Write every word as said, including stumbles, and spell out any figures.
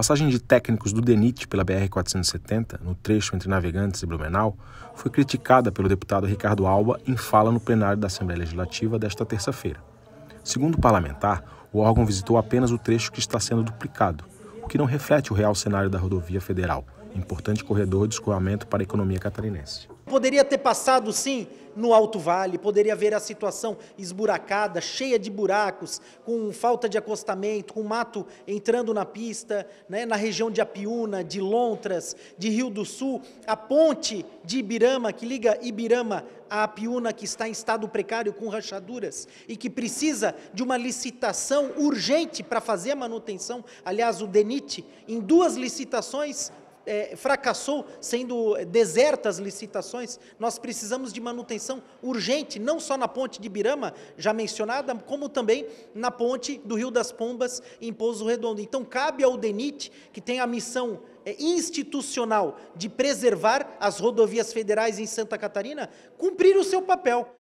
passagem de técnicos do D N I T pela B R quatrocentos e setenta, no trecho entre Navegantes e Blumenau, foi criticada pelo deputado Ricardo Alba em fala no plenário da Assembleia Legislativa desta terça-feira. Segundo o parlamentar, o órgão visitou apenas o trecho que está sendo duplicado, o que não reflete o real cenário da rodovia federal, importante corredor de escoamento para a economia catarinense. Poderia ter passado, sim, no Alto Vale, poderia haver a situação esburacada, cheia de buracos, com falta de acostamento, com mato entrando na pista, né, na região de Apiúna, de Lontras, de Rio do Sul, a ponte de Ibirama, que liga Ibirama a Apiúna, que está em estado precário com rachaduras e que precisa de uma licitação urgente para fazer a manutenção. Aliás, o D N I T, em duas licitações, É, fracassou, sendo desertas licitações. Nós precisamos de manutenção urgente, não só na ponte de Ibirama, já mencionada, como também na ponte do Rio das Pombas, em Pouso Redondo. Então, cabe ao D N I T, que tem a missão é, institucional de preservar as rodovias federais em Santa Catarina, cumprir o seu papel.